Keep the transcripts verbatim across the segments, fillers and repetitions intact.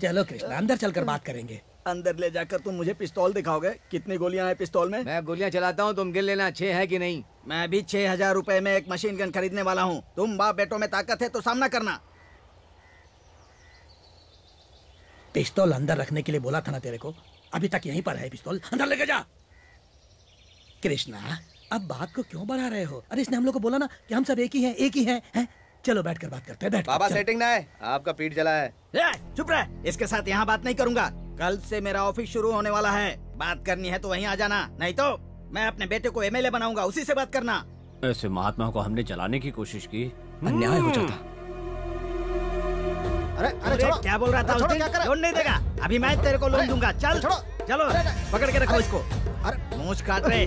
चलो कृष्णा, अंदर चलकर बात करेंगे। अंदर ले जाकर तुम मुझे पिस्तौल दिखाओगे? कितनी गोलियां हैं पिस्तौल में? मैं गोलियां चलाता हूं, तुम गिन लेना छह है कि नहीं। मैं भी छह हजार रूपए में एक मशीन गन खरीदने वाला हूं। तुम बाप बेटों में ताकत है तो सामना करना। पिस्तौल अंदर रखने के लिए बोला था ना तेरे को, अभी तक यहीं पर है पिस्तौल, अंदर लेके जा। कृष्णा अब बात को क्यों बढ़ा रहे हो? अरे इसने हम लोग को बोला ना कि हम सब एक ही हैं, एक ही हैं, हैं? चलो बैठ कर बात करते हैं। बैठ बाबा, सेटिंग ना है, आपका पीठ जला है। चुप रह, इसके साथ यहाँ बात नहीं करूँगा। कल से मेरा ऑफिस शुरू होने वाला है, बात करनी है तो वहीं आ जाना, नहीं तो मैं अपने बेटे को एम एल ए बनाऊंगा, उसी से बात करना। ऐसे महात्मा को हमने जलाने की कोशिश की, अन्याय हो जाता। अरे अरे छोड़ो, क्या बोल रहा था? उसने लोन नहीं देगा, अभी मैं तेरे को लोन दूंगा। चल चलो, पकड़ के रखो इसको, मूंछ काट रहे।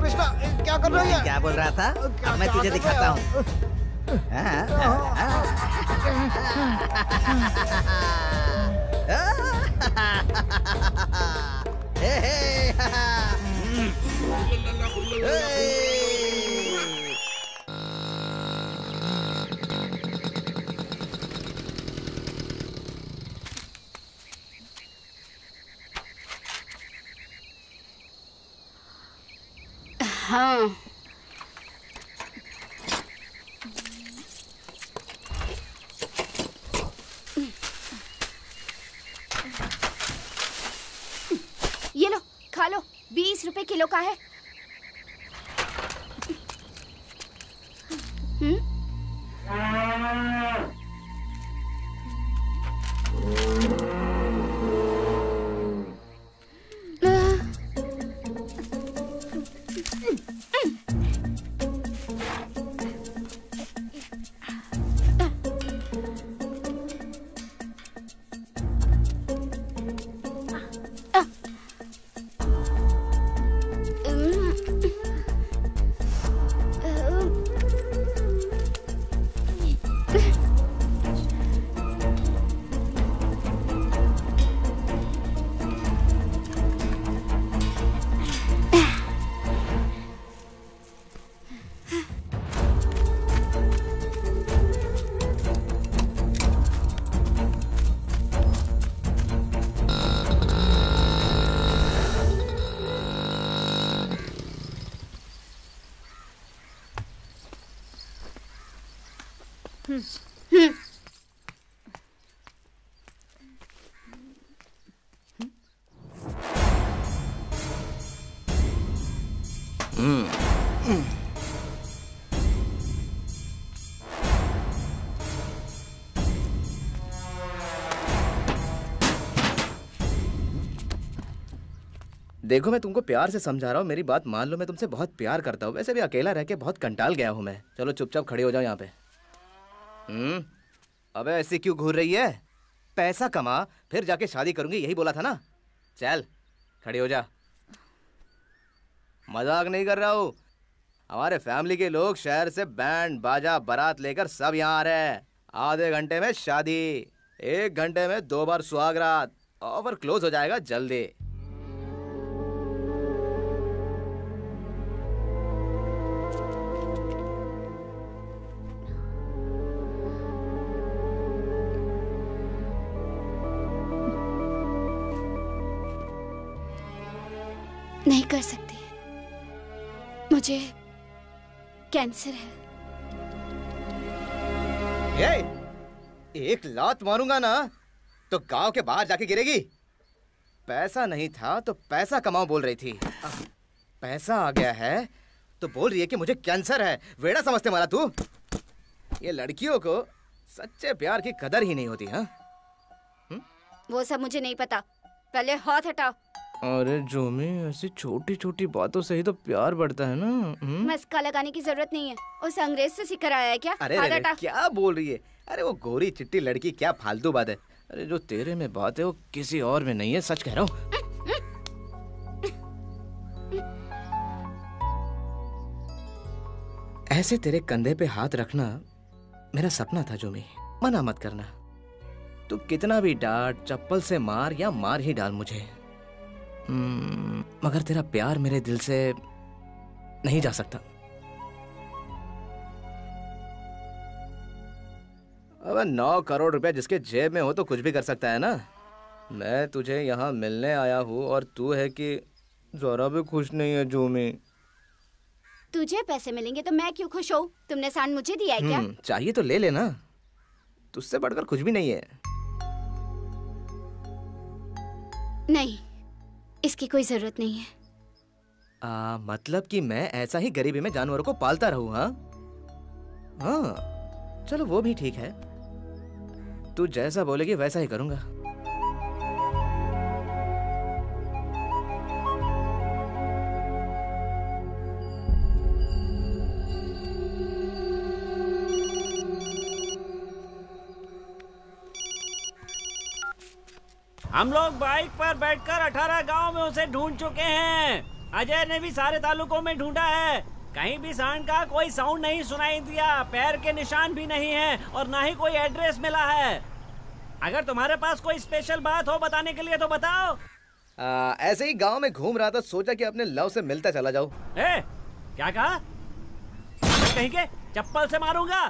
कृष्णा क्या कर रहा है? क्या बोल रहा था? मैं तुझे दिखाता हूँ। हाँ रुपए किलो का है। हम्म? देखो मैं तुमको प्यार से समझा रहा हूँ, मेरी बात मान लो। मैं तुमसे बहुत प्यार करता हूँ, वैसे भी अकेला रह के बहुत कंटाल गया हूँ मैं। चलो चुपचाप खड़े हो जाओ यहाँ पे। हम्म, अबे ऐसे क्यों घूर रही है? पैसा कमा फिर जाके शादी करूँगी, यही बोला था ना। चल खड़े हो जा, मजाक नहीं कर रहा हूँ। हमारे फैमिली के लोग शहर से बैंड बाजा बारात लेकर सब यहाँ आ रहे हैं। आधे घंटे में शादी, एक घंटे में दो बार सुहागरात, ऑफर क्लोज हो जाएगा जल्दी। नहीं कर सकती, मुझे कैंसर है। ये एक लात मारूंगा ना तो गांव के बाहर जाके गिरेगी। पैसा नहीं था तो पैसा कमाओ बोल रही थी, पैसा आ गया है तो बोल रही है कि मुझे कैंसर है। वेड़ा समझते मारा तू। ये लड़कियों को सच्चे प्यार की कदर ही नहीं होती। हाँ, वो सब मुझे नहीं पता, पहले हाथ हटाओ। अरे जोमी, ऐसी छोटी छोटी बातों से ही तो प्यार बढ़ता है ना। मस्का लगाने की जरूरत नहीं है, उस अंग्रेज से सीख आया है क्या? अरे रे, क्या बोल रही है? अरे वो गोरी चिट्टी लड़की क्या फालतू बात है। अरे जो तेरे में बात है वो किसी और में नहीं है, सच कह रहा हूँ। ऐसे तेरे कंधे पे हाथ रखना मेरा सपना था जोमी, मना मत करना। तू कितना भी डांट, चप्पल से मार या मार ही डाल मुझे, मगर तेरा प्यार मेरे दिल से नहीं जा सकता। अबे नौ करोड़ रुपया जिसके जेब में हो तो कुछ भी कर सकता है ना। मैं तुझे यहाँ मिलने आया हूँ और तू है कि जरा भी खुश नहीं है जूमी। तुझे पैसे मिलेंगे तो मैं क्यों खुश हूँ? तुमने सांड मुझे दिया है क्या? चाहिए तो ले लेना, तुझसे बढ़कर कुछ भी नहीं है। नहीं, इसकी कोई जरूरत नहीं है। आ, मतलब कि मैं ऐसा ही गरीबी में जानवरों को पालता रहूँ? हाँ हाँ, चलो वो भी ठीक है। तू जैसा बोलेगी वैसा ही करूँगा। हम लोग बाइक पर बैठकर अठारह गांव में उसे ढूंढ चुके हैं। अजय ने भी सारे तालुकों में ढूंढा है, कहीं भी सांड का कोई साउंड नहीं सुनाई दिया, पैर के निशान भी नहीं है और ना ही कोई एड्रेस मिला है। अगर तुम्हारे पास कोई स्पेशल बात हो बताने के लिए तो बताओ। आ, ऐसे ही गांव में घूम रहा था, सोचा कि अपने लव से मिलता चला जाऊं। ए, क्या कहा? कहीं के चप्पल से मारूंगा।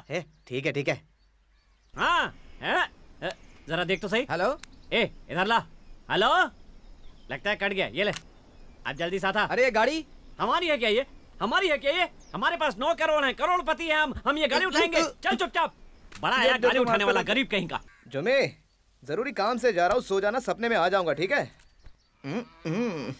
ठीक है ठीक है। हाँ है? जरा देख तो सही। हेलो, ए इधर ला। हेलो, लगता है कट गया, ये ले। अब जल्दी साथ आ। अरे गाड़ी हमारी है क्या? ये हमारी है क्या? ये हमारे पास नौ करोड़ है, करोड़पति हैं हम हम ये गाड़ी उठाएंगे। चल चुपचाप, बड़ा आया गाड़ी उठाने वाला गरीब कहीं का। जुमे, जरूरी काम से जा रहा हूँ, सो जाना, सपने में आ जाऊंगा ठीक है। न, न,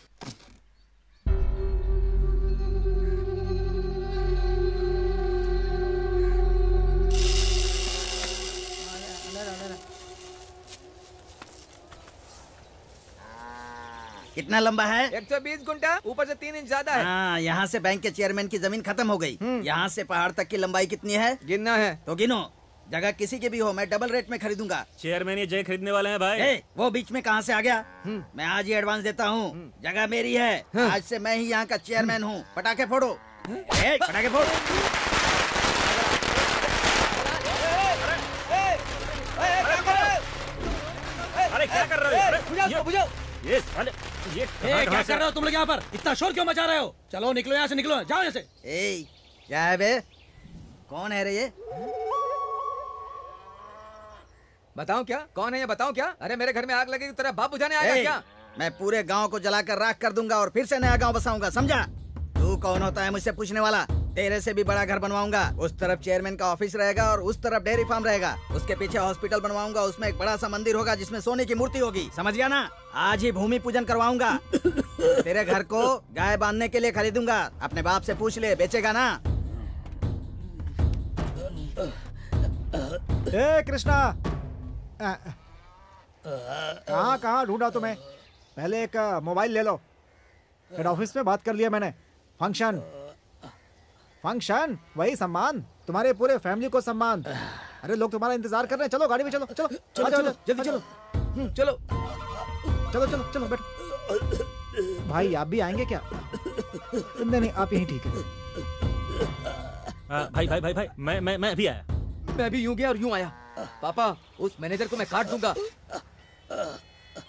कितना लंबा है? एक सौ बीस घंटा, ऊपर से तीन इंच ज्यादा है। हाँ, यहाँ से बैंक के चेयरमैन की जमीन खत्म हो गई। यहाँ से पहाड़ तक की लंबाई कितनी है? गिनना है तो गिनो। जगह किसी की भी हो, मैं डबल रेट में खरीदूंगा। चेयरमैन ये जय खरीदने वाले हैं भाई। ए, वो बीच में कहाँ से आ गया? मैं आज ही एडवांस देता हूँ, जगह मेरी है। आज से मैं ही यहाँ का चेयरमैन हूँ। पटाखे फोड़ो, पटाखे फोड़ो। क्या कर रहे हो? ये ये क्या कर रहे हो तुम लोग यहाँ पर? इतना शोर क्यों मचा रहे हो? चलो निकलो यहाँ से, निकलो, जाओ यहाँ से। ए, क्या है बे? कौन है रे ये? बताओ क्या? कौन है ये बताओ क्या? अरे मेरे घर में आग लगेगी, तेरा बाप बुझाने आएगा क्या? मैं पूरे गांव को जलाकर राख कर दूंगा और फिर से नया गांव बसाऊंगा, समझा? तू कौन होता है मुझसे पूछने वाला? तेरे से भी बड़ा घर बनवाऊंगा। उस तरफ चेयरमैन का ऑफिस रहेगा और उस तरफ डेयरी फार्म रहेगा। उसके पीछे हॉस्पिटल बनवाऊंगा, उसमें एक बड़ा सा मंदिर होगा जिसमें सोने की मूर्ति होगी, समझ गया ना? आज ही भूमि पूजन करवाऊंगा। तेरे घर को गाय बांधने के लिए खरीदूंगा, अपने बाप से पूछ ले, बेचेगा ना? ए कृष्णा, कहाँ कहाँ ढूंढा तुम्हें? पहले एक मोबाइल ले लो। हेड ऑफिस में बात कर लिया मैंने। फंक्शन फंक्शन वही सम्मान, तुम्हारे पूरे फैमिली को सम्मान। अरे लोग तुम्हारा इंतजार कर रहे हैं, चलो गाड़ी में चलो, चलो चलो चलो जल्दी चलो चलो चलो चलो चलो बैठो। भाई आप भी आएंगे क्या? नहीं नहीं, आप यहीं ठीक है। भाई भाई भाई भाई मैं मैं मैं भी आया, मैं भी यूं गया और यूं आया। पापा, उस मैनेजर को मैं काट दूंगा।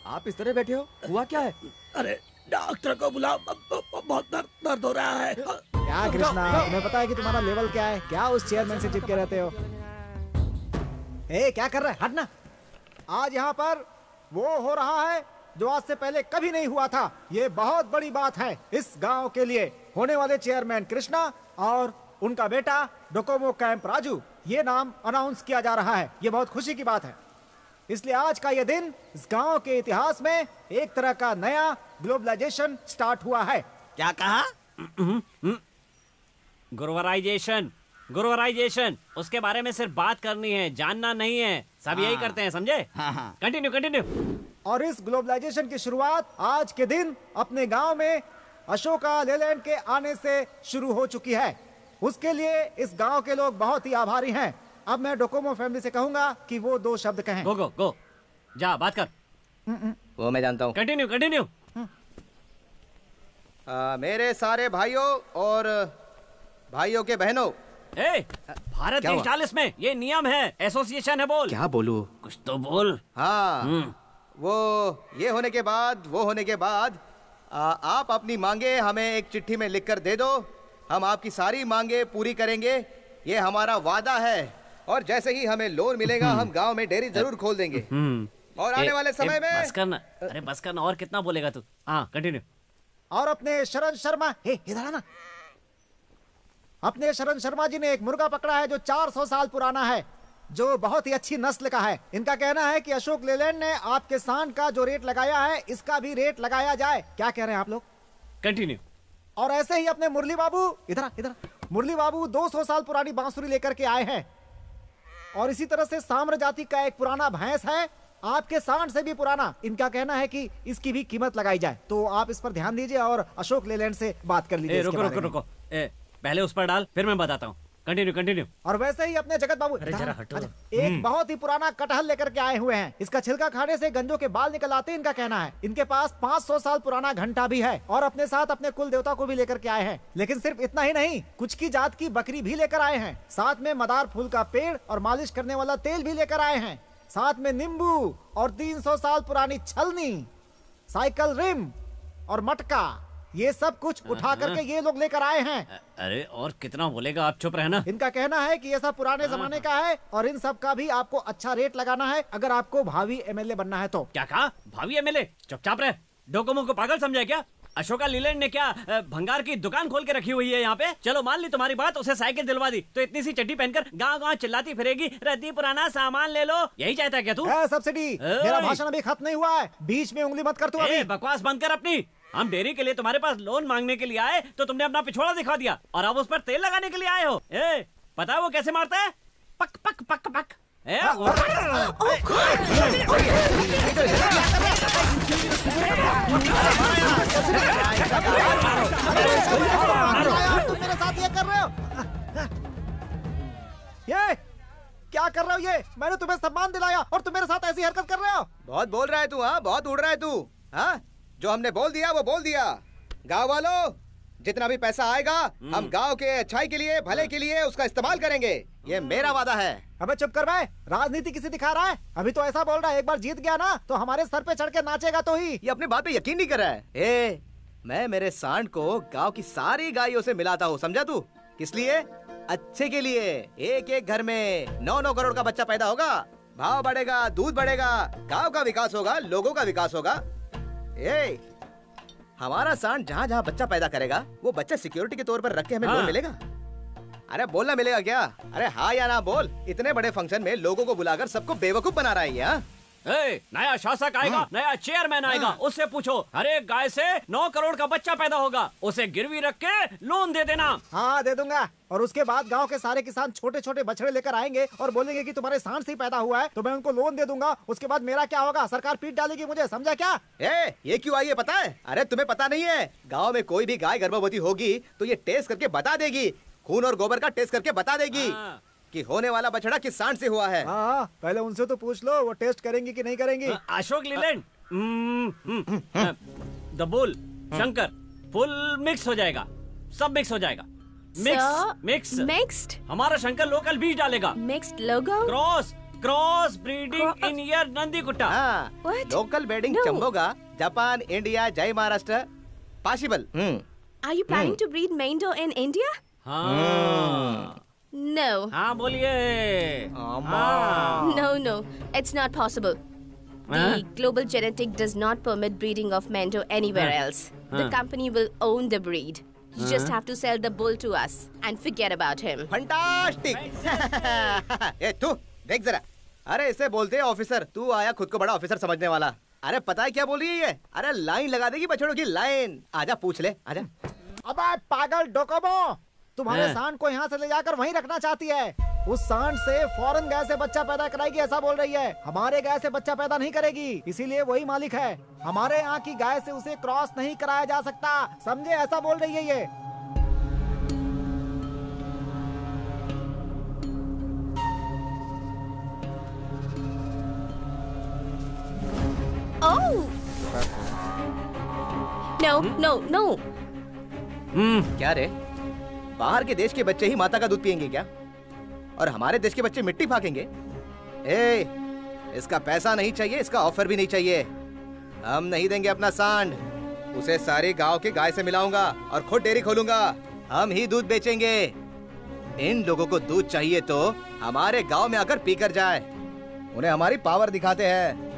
आप इस तरह बैठे हो, हुआ क्या है? अरे डॉक्टर को बुलाओ, बहुत दर्द दर्द हो रहा है। क्या कृष्णा, तुम्हें पता है कि तुम्हारा लेवल क्या है? क्या उस चेयरमैन से चिपके रहते हो? ए, क्या कर रहा है? हटना। आज यहाँ पर वो हो रहा है जो आज से पहले कभी नहीं हुआ था। ये बहुत बड़ी बात है इस गांव के लिए। होने वाले चेयरमैन कृष्णा और उनका बेटा डोकोमो कैंप राजू, ये नाम अनाउंस किया जा रहा है। ये बहुत खुशी की बात है, इसलिए आज का यह दिन इस गांव के इतिहास में एक तरह का नया ग्लोबलाइजेशन स्टार्ट हुआ है। क्या कहा? ग्लोबलाइजेशन, ग्लोबलाइजेशन, उसके बारे में सिर्फ बात करनी है, जानना नहीं है। सब यही करते हैं, समझे? Continue continue. और इस ग्लोबलाइजेशन की शुरुआत आज के दिन अपने गांव में अशोका लेलैंड के आने से शुरू हो चुकी है। उसके लिए इस गाँव के लोग बहुत ही आभारी है। अब मैं डोकोमो फैमिली से कहूंगा कि वो दो शब्द कहें। गो गो गो, जा बात कर। वो मैं जानता हूँ। Continue continue. मेरे सारे भाइयों और भाइयों के बहनों, ए, भारत देश चालीस में ये नियम है, एसोसिएशन है। बोल क्या बोलू? कुछ तो बोल। हाँ, वो ये होने के बाद वो होने के बाद आ, आप अपनी मांगे हमें एक चिट्ठी में लिख कर दे दो। हम आपकी सारी मांगे पूरी करेंगे, ये हमारा वादा है। और जैसे ही हमें लोन मिलेगा हम गांव में डेयरी जरूर खोल देंगे। और आने ए, वाले समय ए, में बस करना, अरे बस करना, और कितना बोलेगा तू? हाँ कंटिन्यू। और अपने शरण शर्मा, हे इधर आना, अपने शरण शर्मा जी ने एक मुर्गा पकड़ा है जो चार सौ साल पुराना है, जो बहुत ही अच्छी नस्ल का है। इनका कहना है कि अशोक लेलैंड ने आप किसान का जो रेट लगाया है इसका भी रेट लगाया जाए। क्या कह रहे हैं आप लोग? कंटिन्यू। और ऐसे ही अपने मुरली बाबू, इधर इधर, मुरली बाबू दो सौ साल पुरानी बांसुरी लेकर के आए हैं। और इसी तरह से साम्र जाति का एक पुराना भैंस है, आपके सांड से भी पुराना। इनका कहना है कि इसकी भी कीमत लगाई जाए। तो आप इस पर ध्यान दीजिए और अशोक लेलैंड से बात कर लीजिए। रुको रुको रुको, पहले उस पर डाल, फिर मैं बताता हूँ। Continue continue. और वैसे ही अपने जगत बाबू, जरा हटो, एक बहुत ही पुराना कटहल लेकर के आए हुए हैं। इसका छिलका खाने से गंजों के बाल निकल आते हैं, इनका कहना है। इनके पास पाँच सौ साल पुराना घंटा भी है और अपने साथ अपने कुल देवता को भी लेकर के आए हैं। लेकिन सिर्फ इतना ही नहीं, कुछ की जात की बकरी भी लेकर आए हैं, साथ में मदार फूल का पेड़ और मालिश करने वाला तेल भी लेकर आए हैं, साथ में नींबू और तीन सौ साल पुरानी छलनी, साइकिल रिम और मटका, ये सब कुछ उठा करके ये लोग लेकर आए हैं। अरे और कितना बोलेगा? आप चुप रहना। इनका कहना है कि ये सब पुराने जमाने का है और इन सब का भी आपको अच्छा रेट लगाना है अगर आपको भावी एमएलए बनना है तो। क्या कहा? भावी एमएलए? चुपचाप रहे। डोकोमो को पागल समझे क्या? अशोका लेलैंड ने क्या भंगार की दुकान खोल के रखी हुई है यहाँ पे? चलो मान ली तुम्हारी बात, उसे साइकिल दिलवा दी तो इतनी सी चड्डी पहनकर गांव गांव चिल्लाती फिरेगी, रद्दी पुराना सामान ले लो, यही चाहता है क्या तू? सब्सिडी, मेरा भाषण अभी खत्म नहीं हुआ है, बीच में उंगली मत कर। तू बकवास बंद कर अपनी। हम डेयरी के लिए तुम्हारे पास लोन मांगने के लिए आए तो तुमने अपना पिछोड़ा दिखा दिया और अब उस पर तेल लगाने के लिए आए हो। ए, पता है वो कैसे मारता है? पक पक पक पक। ए, तुम मेरे साथ ये कर रहे हो? ये क्या कर रहे हो? ये मैंने तुम्हें सम्मान दिलाया और तुम मेरे साथ ऐसी हरकत कर रहे हो। बहुत बोल रहा है तू, हाँ बहुत उड़ रहा है तू। हाँ जो हमने बोल दिया वो बोल दिया। गाँव वालों, जितना भी पैसा आएगा हम गांव के अच्छाई के लिए, भले के लिए उसका इस्तेमाल करेंगे, ये मेरा वादा है। अबे चुप कर भाई, राजनीति किसे दिखा रहा है? अभी तो ऐसा बोल रहा है, एक बार जीत गया ना तो हमारे सर पे चढ़ के नाचेगा तो ही। ये अपनी बात पे यकीन नहीं कर रहा है। ए, मैं मेरे सांड को गाँव की सारी गायों से मिलाता हूँ, समझा तू? किस लिए? अच्छे के लिए। एक एक घर में नौ नौ करोड़ का बच्चा पैदा होगा, भाव बढ़ेगा, दूध बढ़ेगा, गाँव का विकास होगा, लोगों का विकास होगा। ए, हमारा सांड जहाँ जहाँ बच्चा पैदा करेगा वो बच्चा सिक्योरिटी के तौर पर रख के हमें हाँ। लोन मिलेगा। अरे बोलना मिलेगा क्या? अरे हाँ या ना बोल। इतने बड़े फंक्शन में लोगों को बुलाकर सबको बेवकूफ बना रहा है ये। ए, नया शासक आएगा, हाँ। नया चेयरमैन आएगा, हाँ। उससे पूछो, अरे गाय से नौ करोड़ का बच्चा पैदा होगा, उसे गिरवी रख के लोन दे देना। हाँ दे दूंगा। और उसके बाद गांव के सारे किसान छोटे छोटे बछड़े लेकर आएंगे और बोलेंगे कि तुम्हारे सांड से ही पैदा हुआ है, तो मैं उनको लोन दे दूंगा। उसके बाद मेरा क्या होगा? सरकार पीट डालेगी मुझे, समझा क्या? ए, ये क्यों आई है पता है? अरे तुम्हें पता नहीं है, गाँव में कोई भी गाय गर्भवती होगी तो ये टेस्ट करके बता देगी, खून और गोबर का टेस्ट करके बता देगी कि होने वाला बछड़ा किस सांड से हुआ है। आ, पहले उनसे तो पूछ लो, वो टेस्ट करेंगी कि नहीं करेंगी। अशोक लेलैंड, दबूल, शंकर, फुल मिक्स हो जाएगा, सब मिक्स हो जाएगा। Mix mix mixed. हमारा शंकर लोकल बीज डालेगा। मिक्स्ड लोगो, cross cross breeding in year Nandi कुट्टा। लोकल ब्रीडिंग चंबोगा, जापान, इंडिया, जय Maharashtra possible. Are you planning to breed मेंढो इन इंडिया? No. हाँ बोलिए। No, no, it's not possible. The global genetic does not permit breeding of Mendo anywhere else. The company will own the breed. You just have to sell the bull to us and forget about him. Fantastic. ये तू देख जरा, अरे इसे बोलते हैं officer, तू आया खुद को बड़ा ऑफिसर समझने वाला। अरे पता है क्या बोल रही है ये? अरे लाइन लगा देगी बछड़ों की, लाइन। आजा पूछ ले, आजा। अबे पागल डोकोमो, तुम्हारे सांड को यहाँ से ले जाकर वहीं रखना चाहती है। उस सांड से फॉरेन गाय से बच्चा पैदा कराएगी ऐसा बोल रही है, हमारे गाय से बच्चा पैदा नहीं करेगी, इसीलिए वही मालिक है। हमारे यहाँ की गाय से उसे क्रॉस नहीं कराया जा सकता, समझे? ऐसा बोल रही है ये। No no no. हम्म क्या रे? बाहर के देश के बच्चे ही माता का दूध पिएंगे क्या? और हमारे देश के बच्चे मिट्टी फाकेंगे? ए, इसका पैसा नहीं चाहिए, इसका ऑफर भी नहीं चाहिए। हम नहीं देंगे अपना सांड, उसे सारे गांव के गाय से मिलाऊंगा और खुद डेयरी खोलूंगा। हम ही दूध बेचेंगे। इन लोगों को दूध चाहिए तो हमारे गांव में आकर पी कर जाए, उन्हें हमारी पावर दिखाते हैं।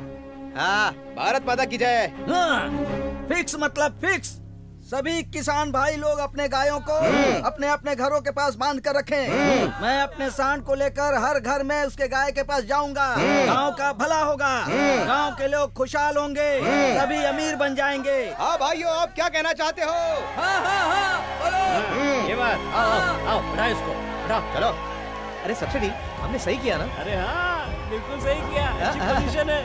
हाँ, भारत माता की जय। हाँ, फिक्स मतलब फिक्स। सभी किसान भाई लोग अपने गायों को अपने अपने घरों के पास बांध कर रखें। मैं अपने सांड को लेकर हर घर में उसके गाय के पास जाऊंगा। गांव का भला होगा, गांव के लोग खुशहाल होंगे, सभी अमीर बन जाएंगे। हाँ भाइयों, आप क्या कहना चाहते हो? हाँ हाँ हाँ, बोलो। ये बात। आओ आओ, बढ़ाओ इसको, बढ़ाओ, चलो। अरे सब्सिडी, हमने सही किया ना? अरे हाँ, बिल्कुल सही किया, अच्छी पोजीशन है।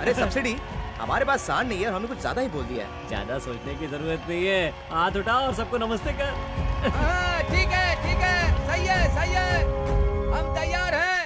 अरे सब्सिडी, हमारे पास सांड नहीं है और हमने कुछ ज्यादा ही बोल दिया है। ज्यादा सोचने की जरूरत नहीं है, हाथ उठाओ और सबको नमस्ते कर। ठीक है ठीक है, सही है सही है, हम तैयार हैं।